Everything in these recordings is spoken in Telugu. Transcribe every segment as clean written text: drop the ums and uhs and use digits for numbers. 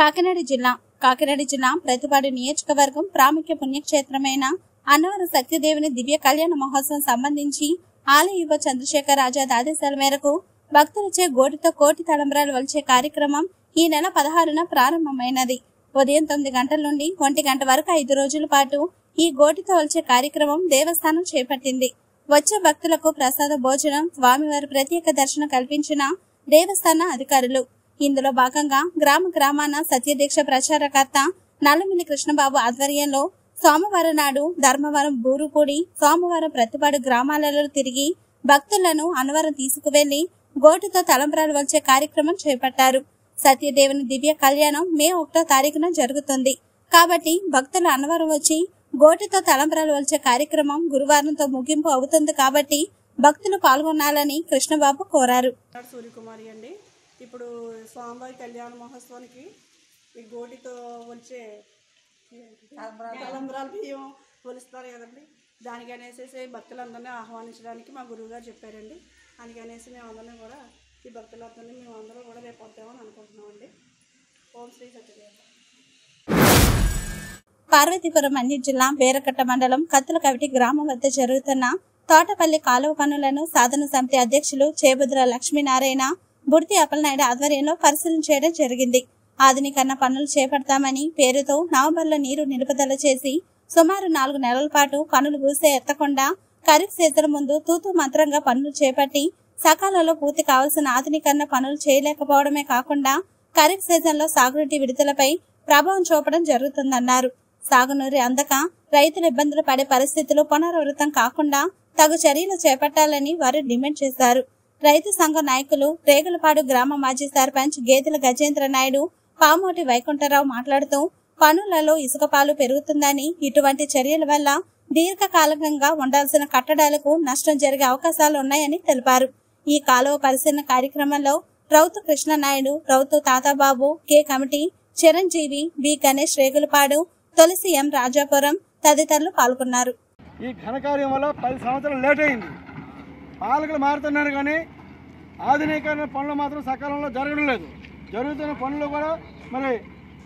కాకినాడ జిల్లా ప్రతిపాడు నియోజకవర్గం ప్రాముఖ్య పుణ్యక్షేత్రమైన అన్నవరం శక్తిదేవిని దివ్య కళ్యాణ మహోత్సవం సంబంధించి ఆలయ చంద్రశేఖర్ రాజా ఆదేశాల మేరకు భక్తులచే గోటితో కోటి తలంబ్రాలు వలిచే కార్యక్రమం ఈ నెల 16న ప్రారంభమైనది. ఉదయం 9 గంటల నుండి 1 గంట వరకు 5 రోజుల పాటు ఈ గోటితో వలిచే కార్యక్రమం దేవస్థానం చేపట్టింది. వచ్చే భక్తులకు ప్రసాద భోజనం, స్వామివారి ప్రత్యేక దర్శనం కల్పించిన దేవస్థాన అధికారులు. ఇందులో భాగంగా గ్రామాన సత్యదీక్ష ప్రచారకర్త నల్లమిల్లి కృష్ణబాబు ఆధ్వర్యంలో సోమవారం నాడు ధర్మవరం, బూరుపూడి, సోమవారం, ప్రతిపాడు గ్రామాలలో తిరిగి భక్తులను అన్నవరం తీసుకువెళ్లి గోటితో తలంబ్రాలు వచ్చే కార్యక్రమం చేపట్టారు. సత్యదేవుని దివ్య కళ్యాణం మే 1వ తారీఖున జరుగుతుంది. కాబట్టి భక్తులు అన్నవరం వచ్చి గోటితో తలంబ్రాలు వచ్చే కార్యక్రమం గురువారంతో ముగింపు అవుతుంది. కాబట్టి భక్తులు పాల్గొనాలని కృష్ణబాబు కోరారు. ఇప్పుడు స్వామివారి కళ్యాణ మహోత్సవానికి ఈ గోటితో వచ్చే తలంబ్రాల బియ్యం కొలుస్తారు కదండి, దానికి అనేసేసి భక్తులందరినీ ఆహ్వానించడానికి మా గురువు గారు చెప్పారండి. అందుకనేసి మేమందరం కూడా ఈ భక్తులందరినీ మేమందరం కూడా రేపు వద్దామని అనుకుంటున్నామండి. ఓం శ్రీ సత్యదేవ. పార్వతీపురం మండ్యం జిల్లా బేరకట్ట మండలం కత్తుల కవిటి గ్రామం వద్ద జరుగుతున్న తోటపల్లి కాలువ పనులను సాధన సమితి అధ్యక్షులు చేబుద్ర లక్ష్మీనారాయణ, బుర్తి అప్పలనాయుడు ఆధ్వర్యంలో పరిశీలన చేయడం జరిగింది. ఆధునీకరణ పనులు చేపడతామని పేరుతో నవంబర్లో నీరు నిలుపుదల చేసి సుమారు 4 నెలల పాటు పనులు పూసే ఎత్తకుండా ఖరీఫ్ సీజన్ ముందు తూతూ మంత్రంగా పనులు చేపట్టి సకాలంలో పూర్తి కావాల్సిన ఆధునీకరణ పనులు చేయలేకపోవడమే కాకుండా ఖరీఫ్ సీజన్ లో సాగునీటి విడుదలపై ప్రభావం చూపడం జరుగుతుందన్నారు. సాగునీరు అందక రైతులు ఇబ్బందులు పడే పరిస్థితులు పునరావృతం కాకుండా తగు చర్యలు చేపట్టాలని వారు డిమాండ్ చేశారు. రైతు సంఘ నాయకులు రేగులపాడు గ్రామ మాజీ సర్పంచ్ గేదెల గజేంద్ర నాయుడు, పామోటి వైకుంఠరావు మాట్లాడుతూ పనులలో ఇసుక పాలు పెరుగుతుందని, ఇటువంటి చర్యల వల్ల దీర్ఘకాలికంగా ఉండాల్సిన కట్టడాలకు నష్టం జరిగే అవకాశాలు ఉన్నాయని తెలిపారు. ఈ కాలువ పరిశీలన కార్యక్రమంలో Routhu Krishnanaidu, Routhu Tatababu, K committee, Chiranjeevi, B Ganesh Regulapadu, Tulasi M Rajapuram తదితరులు పాల్గొన్నారు. ఈ ఘనకార్యం వల్ల 10 సంవత్సరాలు లేట్ అయింది. పాలకులు మారుతున్నారు కానీ ఆధునీకరణ పనులు మాత్రం సకాలంలో జరగడం లేదు. జరుగుతున్న పనులు కూడా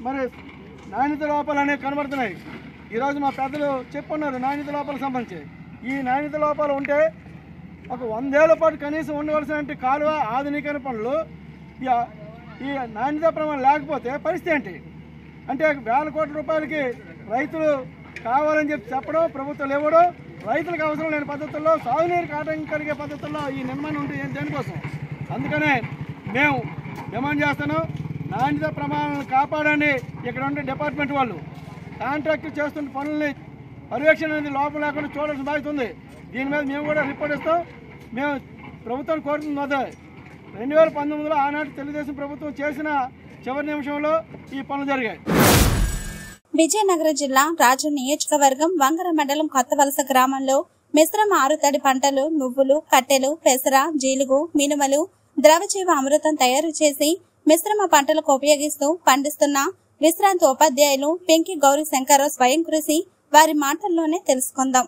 మరి నాణ్యత లోపాలు అనేవి కనబడుతున్నాయి. ఈరోజు మా పెద్దలు చెప్పున్నారు నాణ్యత లోపాలకు సంబంధించి. ఈ నాణ్యత లోపాలు ఉంటే ఒక 100 ఏళ్ల పాటు కనీసం ఉండవలసిన కాలువ ఆధునీకరణ పనులు ఈ నాణ్యత ప్రమాణం లేకపోతే పరిస్థితి ఏంటి అంటే, ₹1,000 కోట్ల రూపాయలకి రైతులు కావాలని చెప్పడం, ప్రభుత్వాలు ఇవ్వడం, రైతులకు అవసరం లేని పద్ధతుల్లో సాగునీరు ఆటంకం కలిగే పద్ధతుల్లో ఈ నిర్మాణం ఉంటుంది దేనికోసం? అందుకనే మేము డిమాండ్ చేస్తాను, నాణ్యత ప్రమాణాలను కాపాడండి. ఇక్కడ ఉండే డిపార్ట్మెంట్ వాళ్ళు కాంట్రాక్ట్ చేస్తున్న పనుల్ని పర్యవేక్షణ అనేది లోపం లేకుండా చూడాల్సిన బాధ్యత ఉంది. దీని మీద మేము కూడా రిపోర్ట్ ఇస్తాం. మేము ప్రభుత్వాన్ని కోరుతుంది అదే 2019లో ఆనాటి తెలుగుదేశం ప్రభుత్వం చేసిన చివరి నిమిషంలో ఈ పనులు జరిగాయి. విజయనగరం జిల్లా రాజు నియోజకవర్గం వంగర మండలం కొత్తవలస గ్రామంలో మిశ్రమ 6 తడి పంటలు నువ్వులు, కట్టెలు, పెసర, జీలుగు, మినుములు ద్రవజీవ అమృతం తయారు చేసి మిశ్రమ పంటలకు ఉపయోగిస్తూ పండిస్తున్న విశ్రాంతి ఉపాధ్యాయులు పెంకి గౌరీ శంకర్రావు స్వయం కృషి వారి మాటల్లోనే తెలుసుకుందాం.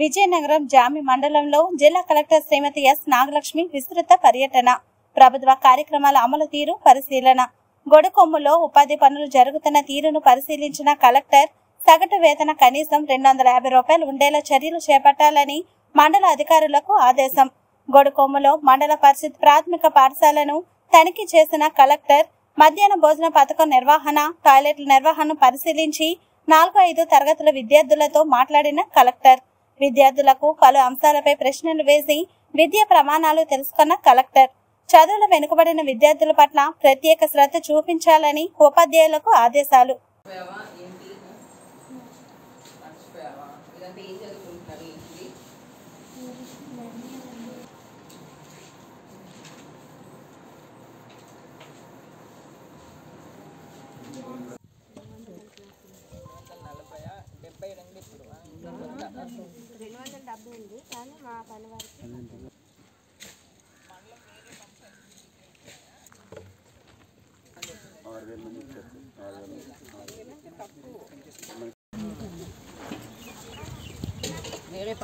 విజయనగరం జామి మండలంలో జిల్లా కలెక్టర్ శ్రీమతి ఎస్ నాగలక్ష్మి విస్తృత పర్యటన, ప్రభుత్వ కార్యక్రమాల అమలు తీరు పరిశీలన. గొడకొమ్ములో ఉపాధి పనులు జరుగుతున్న తీరును పరిశీలించిన కలెక్టర్ సగటు వేతన కనీసం ₹250 ఉండేలా చర్యలు చేపట్టాలని మండల అధికారులకు ఆదేశం. గొడకొమ్ములో మండల పరిషత్ ప్రాథమిక పాఠశాలను తనిఖీ చేసిన కలెక్టర్ మధ్యాహ్న భోజన పథకం నిర్వహణ, టాయిలెట్ల నిర్వహణను పరిశీలించి 4-5 తరగతుల విద్యార్థులతో మాట్లాడిన కలెక్టర్ విద్యార్థులకు పలు అంశాలపై ప్రశ్నలు వేసి విద్యా ప్రమాణాలు తెలుసుకున్న కలెక్టర్ చదువుల వెనుకబడిన విద్యార్థుల పట్ల ప్రత్యేక శ్రద్ధ చూపించాలని ఉపాధ్యాయులకు ఆదేశాలు. డబ్బు ఉంది కానీ మా పని వరకు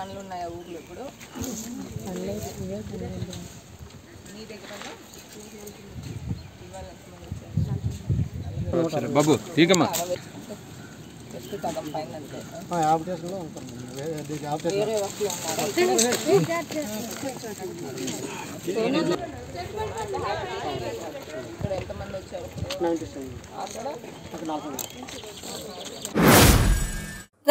పనులు ఉన్నాయా ఊర్లో ఇప్పుడు పల్లెలు ఇవే పనులు నీ దగ్గర ఇవాల అనుకున్నాను సరే బాబు తీకమా చెట్టు కదం పైన అంటే ఆ ఆపరేషన్ లో ఉంటారు వేరే వస్తువు ఉంటారు ఇక్కడ ఎంత మంది వచ్చారు 97 అక్కడ 400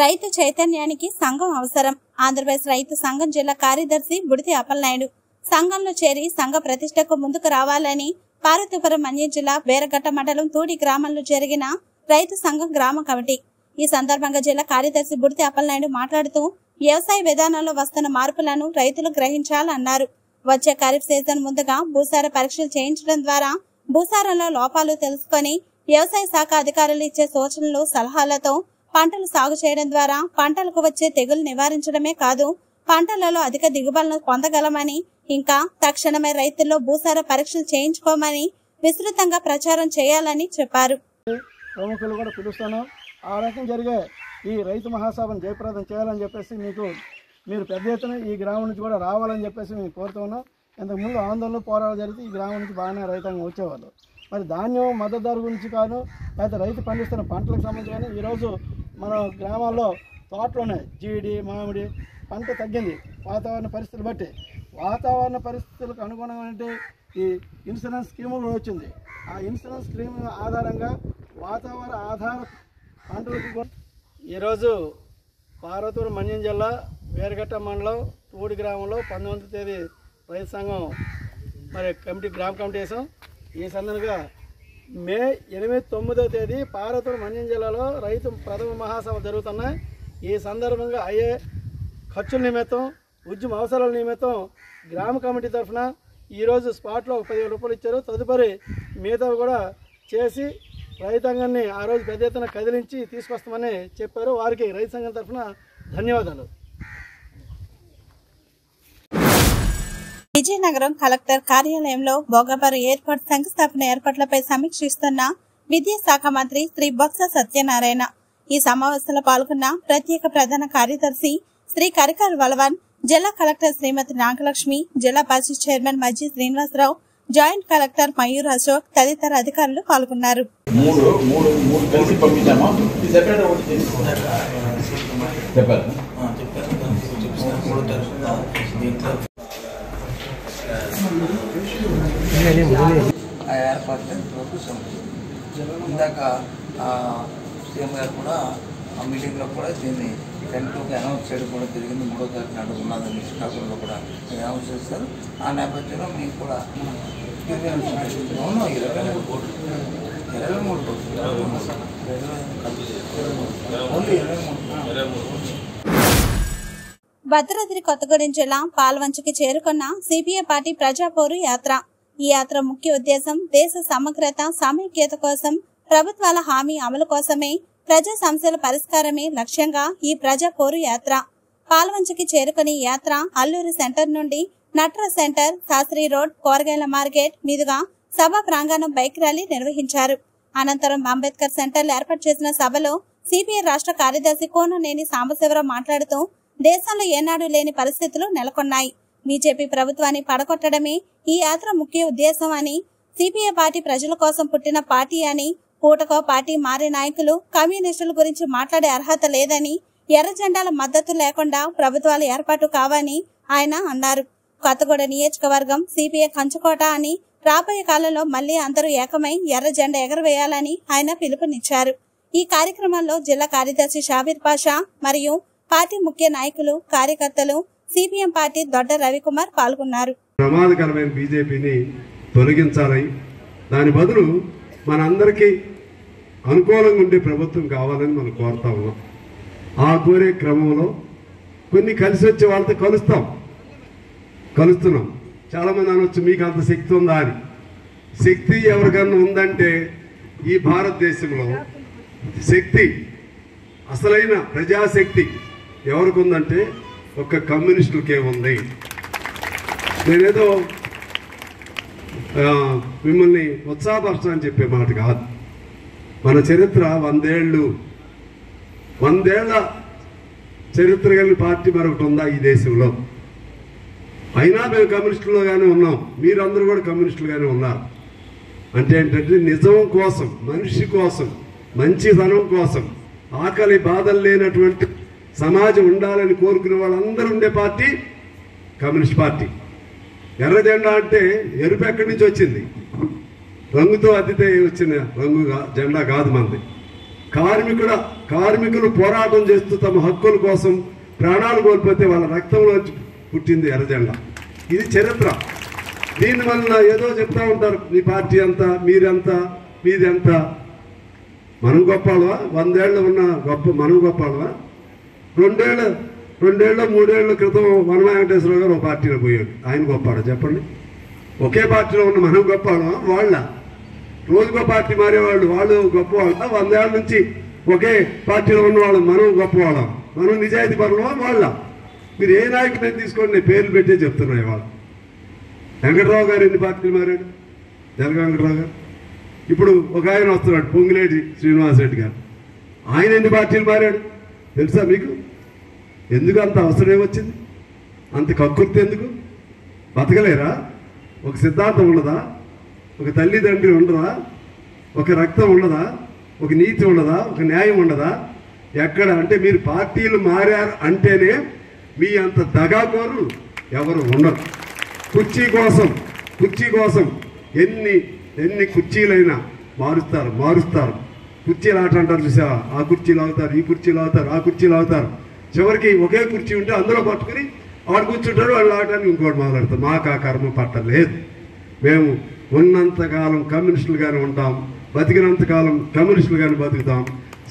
రైతు చైతన్యానికి సంఘం అవసరం. ఆంధ్రప్రదేశ్ రైతు సంఘం జిల్లా కార్యదర్శి బుడితి అప్పలనాయుడు సంఘంలో చేరి సంఘ ప్రతిష్టకు ముందుకు రావాలని పార్వతీపురం మంజం జిల్లా వేరగట్ట మండలం తూడి గ్రామంలో జరిగిన రైతు సంఘం గ్రామ కమిటీ ఈ సందర్భంగా జిల్లా కార్యదర్శి బుడితి అప్పలనాయుడు మాట్లాడుతూ వ్యవసాయ విధానంలో వస్తున్న మార్పులను రైతులు గ్రహించాలన్నారు. వచ్చే ఖరీఫ్ సీజన్ ముందుగా భూసార పరీక్షలు చేయించడం ద్వారా భూసారంలో లోపాలు తెలుసుకుని వ్యవసాయ శాఖ అధికారులు ఇచ్చే సూచనలు సలహాలతో పంటలు సాగు చేయడం ద్వారా పంటలకు వచ్చే తెగులు నివారించడమే కాదు పంటలలో అధిక దిగుబడులను పొందగలమని, ఇంకా తక్షణమే రైతుల్లో భూసార పరీక్షలు చేయించుకోమని విస్తృతంగా ప్రచారం చేయాలని చెప్పారు. ప్రముఖులు కూడా పిలుస్తాను. ఆ రకం జరిగే ఈ రైతు మహాసభను జయప్రదం చేయాలని చెప్పేసి మీరు పెద్ద ఎత్తున ఈ గ్రామం నుంచి కూడా రావాలని చెప్పేసి మేము కోరుతున్నాం. ఇంతకుముందు ఆందోళన పోరాటాలు జరిగితే ఈ గ్రామం నుంచి బాగానే రైతాంగం వచ్చేవాళ్ళు. మరి ధాన్యం మద్దతు ధర గురించి కాను, లేకపోతే రైతు పండిస్తున్న పంటలకు సంబంధించి కానీ ఈరోజు మన గ్రామాల్లో తోటలోనే జీడి మామిడి పంట తగ్గింది. వాతావరణ పరిస్థితులు బట్టి వాతావరణ పరిస్థితులకు అనుగుణంగా ఈ ఇన్సూరెన్స్ స్కీమ్ కూడా వచ్చింది. ఆ ఇన్సూరెన్స్ స్కీమ్ ఆధారంగా వాతావరణ ఆధార పంటలకు ఈరోజు పార్వతీపురం మంజం జిల్లా వేరగట్ట మండలం తూడి గ్రామంలో 19వ తేదీ రైతు సంఘం మరి గ్రామ కమిటీ వేసాం. ఈ సందర్భంగా మే 8, 9వ తేదీ పార్వతీపురం మంజం జిల్లాలో రైతు ప్రథమ మహాసభ జరుగుతున్నాయి. ఈ సందర్భంగా అయ్యే ఖర్చుల నిమిత్తం ఉద్యమ అవసరాల నిమిత్తం గ్రామ కమిటీ తరఫున ఈరోజు స్పాట్లో 10,000 రూపాయలు ఇచ్చారు. తదుపరి మిగతా కూడా చేసి రైతాంగాన్ని ఆ రోజు పెద్ద ఎత్తున కదిలించి తీసుకొస్తామని చెప్పారు. వారికి రైతు సంఘం తరఫున ధన్యవాదాలు. విజయనగరం కలెక్టర్ కార్యాలయంలో భోగాపురం ఎయిర్పోర్ట్ శంకుస్థాపన ఏర్పాట్లపై సమీక్షిస్తున్న విద్యాశాఖ మంత్రి శ్రీ బొత్స సత్యనారాయణ ఈ సమావేశంలో పాల్గొన్న ప్రత్యేక ప్రధాన కార్యదర్శి శ్రీ కరికర్ వలవన్, జిల్లా కలెక్టర్ శ్రీమతి నాగలక్ష్మి, జిల్లా పరిషత్ chairman Majji Srinivasarao, joint collector Mayur Ashok తదితర అధికారులు పాల్గొన్నారు. ఆ ఏర్పాట్లు ఇంతవరకు ఇందాక సీఎం గారు కూడా ఆ మీటింగ్లో కూడా దీన్ని 10కి అనౌన్స్ చేయడం కూడా జరిగింది. 3వ తారీఖు నాడు ఉన్నదని శ్రీకాకుళంలో కూడా అనౌన్స్ చేస్తారు. ఆ నేపథ్యంలో మీకు కూడా 23 కోట్లు. భద్రాద్రి కొత్తగూడెం జిల్లా పాల్వంచకి చేరుకున్న సిపిఐ పార్టీ ప్రజాపోరు యాత్ర. ఈ యాత్ర ముఖ్య ఉద్దేశం దేశ సమగ్రత సమైక్యత కోసం ప్రభుత్వాల హామీ అమలు కోసమే ప్రజా సమస్యల పరిష్కారమే లక్ష్యంగా ఈ ప్రజాపోరు యాత్ర పాల్వంచకి చేరుకుని యాత్ర అల్లూరి సెంటర్ నుండి నట్రా సెంటర్, శాస్త్రి రోడ్, కూరగాయల మార్కెట్ మీదుగా సభా ప్రాంగణం బైక్ ర్యాలీ నిర్వహించారు. అనంతరం అంబేద్కర్ సెంటర్ లో ఏర్పాటు చేసిన సభలో సిపిఐ రాష్ట్ర కార్యదర్శి కోననేని సాంబశివరావు మాట్లాడుతూ దేశంలో ఏనాడు లేని పరిస్థితులు నెలకొన్నాయి. బీజేపీ ప్రభుత్వాన్ని పడగొట్టడమే ఈ యాత్ర ముఖ్య ఉద్దేశం అని, సిపిఐ పార్టీ ప్రజల కోసం పుట్టిన పార్టీ అని, పూటకో పార్టీ మారే నాయకులు కమ్యూనిస్టుల గురించి మాట్లాడే అర్హత లేదని, ఎర్ర జెండాల మద్దతు లేకుండా ప్రభుత్వాలు ఏర్పాటు కావని ఆయన అన్నారు. కొత్తగూడ నియోజకవర్గం సిపిఐ కంచుకోట అని, రాబోయే కాలంలో మళ్లీ అందరూ ఏకమై ఎర్ర జెండా ఎగరవేయాలని ఆయన పిలుపునిచ్చారు. ఈ కార్యక్రమంలో జిల్లా కార్యదర్శి షాబీర్ పాషా మరియు పార్టీ ముఖ్య నాయకులు, కార్యకర్తలు, సిపిఎం పార్టీ దొడ్డ రవికుమార్ పాల్గొన్నారు. ప్రమాదకరమైన బీజేపీని తొలగించాలి, దాని బదులు మనందరికీ అనుకూలంగా ఉండే ప్రభుత్వం కావాలని మనం కోరుతా ఉన్నాం. ఆ కోరే క్రమంలో కొన్ని కలిసి వచ్చే వాళ్ళతో కలుస్తున్నాం. చాలామంది అనొచ్చు మీకు అంత శక్తి ఉందా అని. శక్తి ఎవరికన్నా ఉందంటే ఈ భారతదేశంలో శక్తి, అసలైన ప్రజాశక్తి ఎవరికి ఉందంటే ఒక్క కమ్యూనిస్టులకే ఉంది. నేనేదో మిమ్మల్ని ఉత్సాహపరచని చెప్పే మాట కాదు. మన చరిత్ర 100 ఏళ్ళ చరిత్ర కలిగిన పార్టీ మరొకటి ఉందా ఈ దేశంలో? అయినా మేము కమ్యూనిస్టులుగానే ఉన్నాం, మీరందరూ కూడా కమ్యూనిస్టులుగానే ఉన్నారు. అంటే ఏంటంటే నిజం కోసం, మనిషి కోసం, మంచితనం కోసం, ఆకలి బాధలు లేనటువంటి సమాజం ఉండాలని కోరుకునే వాళ్ళందరూ ఉండే పార్టీ కమ్యూనిస్ట్ పార్టీ. ఎర్రజెండా అంటే ఎరుపు ఎక్కడి నుంచి వచ్చింది? రంగుతో అద్దితే వచ్చిన రంగు జెండా కాదు మనది. కార్మికులు పోరాటం చేస్తూ తమ హక్కుల కోసం ప్రాణాలు కోల్పోతే వాళ్ళ రక్తంలో పుట్టింది ఎర్రజెండా. ఇది చరిత్ర. దీనివల్ల ఏదో చెప్తా ఉంటారు, మీ పార్టీ అంతా, మీరంతా, మీదంతా. మనం గొప్పవాళ్ళవా? 100 ఏళ్ళు ఉన్న గొప్ప మనం గొప్పవాళ్ళవా? 2 ఏళ్ళ 3 ఏళ్ళ క్రితం వనమా వెంకటేశ్వరరావు గారు ఒక పార్టీలో పోయాడు, ఆయన గొప్పవాడు చెప్పండి? ఒకే పార్టీలో ఉన్న మనం గొప్పవాళ్ళమా? వాళ్ళ రోజుకో పార్టీ మారేవాళ్ళు, వాళ్ళు గొప్పవాళ్ళ? 100 ఏళ్ళ నుంచి ఒకే పార్టీలో ఉన్నవాళ్ళు మనం గొప్పవాళ్ళం? మనం నిజాయితీ పరులమా? వాళ్ళ? మీరు ఏ నాయకుడిని తీసుకోండి, పేర్లు పెట్టే చెప్తున్నాయి. వాళ్ళు వెంకటరావు గారు ఎన్ని పార్టీలు మారాడు? జలగ వెంకటరావు గారు. ఇప్పుడు ఒక ఆయన వస్తున్నాడు, పొంగిలేటి శ్రీనివాసరెడ్డి గారు, ఆయన ఎన్ని పార్టీలు మారాడు తెలుసా మీకు? ఎందుకు అంత అవసరం ఏమొచ్చింది? అంత కక్కుర్తి ఎందుకు? బతకలేరా? ఒక సిద్ధాంతం ఉండదా? ఒక తల్లిదండ్రి ఉండదా? ఒక రక్తం ఉండదా? ఒక నీతి ఉండదా? ఒక న్యాయం ఉండదా? ఎక్కడ అంటే మీరు పార్టీలు మారారు అంటేనే మీ అంత దగాకోరు ఎవరు ఉండరు. కుర్చీ కోసం ఎన్ని కుర్చీలైనా మారుస్తారు. కుర్చీలు ఆట అంటారు చూసావా? ఆ కుర్చీలు అవుతారు, ఈ కుర్చీలు అవుతారు, ఆ కుర్చీలు అవుతారు. చివరికి ఒకే కుర్చీ ఉంటే అందులో పట్టుకుని వాడు కూర్చుంటాడు, వాళ్ళు ఆడటానికి ఇంకోటి మాట్లాడతారు. మాకు ఆ కర్మ పట్టలేదు. మేము ఉన్నంతకాలం కమ్యూనిస్టులుగానే ఉంటాం, బతికినంతకాలం కమ్యూనిస్టులుగానే బతుకుతాం,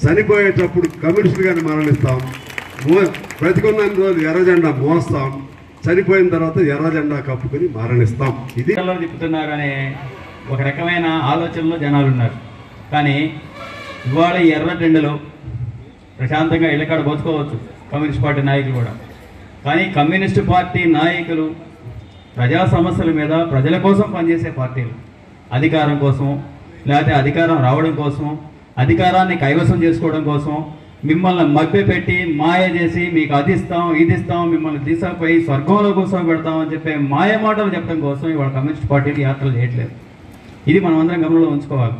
చనిపోయేటప్పుడు కమ్యూనిస్టులుగానే మరణిస్తాం, బ్రతికున్న రోజు ఎర్రజెండా మోస్తాం, చనిపోయిన తర్వాత ఎర్రజెండా కప్పుకొని మరణిస్తాం. ఇది తిప్పుతున్నారు అనే ఒక రకమైన ఆలోచనలో జనాలు ఉన్నారు. కానీ ఇవాళ ఎర్రజెండలో ప్రశాంతంగా ఇళ్ళకాడ బతుకోవచ్చు కమ్యూనిస్ట్ పార్టీ నాయకులు కూడా. కానీ కమ్యూనిస్టు పార్టీ నాయకులు ప్రజా సమస్యల మీద ప్రజల కోసం పనిచేసే పార్టీలు. అధికారం కోసం, లేకపోతే అధికారం రావడం కోసం, అధికారాన్ని కైవసం చేసుకోవడం కోసం మిమ్మల్ని మభ్యపెట్టి మాయ చేసి మీకు అది ఇస్తాం, ఇది ఇస్తాం, మిమ్మల్ని తీసుకుపోయి స్వర్గంలో కూర్చోబెడతాం అని చెప్పే మాయ మాటలు చెప్పడం కోసం ఇవాళ కమ్యూనిస్ట్ పార్టీలు యాత్రలు చేయట్లేదు. ఇది మనం అందరం గమనంలో ఉంచుకోవాలి.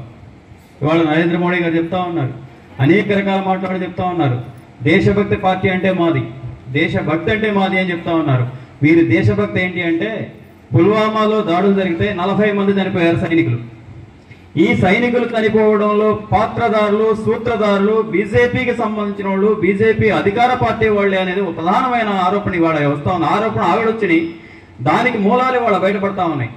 ఇవాళ నరేంద్ర మోడీ గారు చెప్తా ఉన్నారు, అనేక రకాల మాట్లాడి చెప్తా ఉన్నారు. దేశభక్తి పార్టీ అంటే మాది, దేశభక్తి అంటే మాది అని చెప్తా ఉన్నారు. వీరి దేశభక్తి ఏంటి అంటే పుల్వామాలో దాడులు జరిగితే 40 మంది చనిపోయారు సైనికులు. ఈ సైనికులు చనిపోవడంలో పాత్రదారులు, సూత్రధారులు బీజేపీకి సంబంధించిన వాళ్ళు, బీజేపీ అధికార పార్టీ వాళ్ళే అనేది ఒక ప్రధానమైన ఆరోపణ ఇవాళ వస్తా ఉంది. ఆరోపణ ఆవిడొచ్చినాయి, దానికి మూలాలు ఇవాళ బయటపడతా ఉన్నాయి.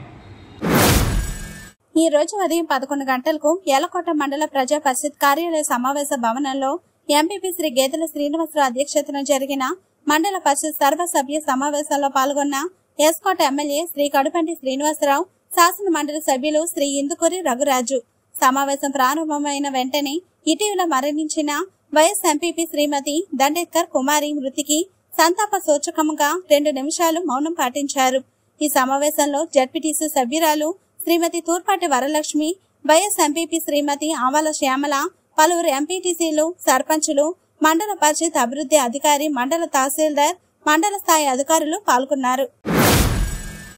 ఈ రోజు ఉదయం 11 గంటలకు ఏలకోట మండల ప్రజా పరిషత్ కార్యాలయ సమావేశ భవనంలో ఎంపీపీ శ్రీ గేదెల శ్రీనివాసరావు అధ్యక్షతన జరిగిన మండల పరిషత్ సర్వసభ్య సమావేశంలో పాల్గొన్న ఏస్కోట ఎమ్మెల్యే శ్రీ కడుపంటి శ్రీనివాసరావు, శాసన మండలి సభ్యులు శ్రీ ఇందుకూరి రఘురాజు. సమావేశం ప్రారంభమైన వెంటనే ఇటీవల మరణించిన వైఎస్ ఎంపీపీ శ్రీమతి దండేకర్ కుమారి మృతికి సంతాప సూచకంగా 2 నిమిషాలు మౌనం పాటించారు. ఈ సమావేశంలో జెడ్పీటీసీ సభ్యురాలు శ్రీమతి తూర్పాటి వరలక్ష్మి, వైఎస్ ఎంపీపీ శ్రీమతి ఆవాల శ్యామల, పలువురు ఎంపీటీసీలు, సర్పంచులు, మండల పరిషత్ అభివృద్ధి అధికారి, మండల తహసీల్దార్, మండల స్థాయి అధికారులు పాల్గొన్నారు.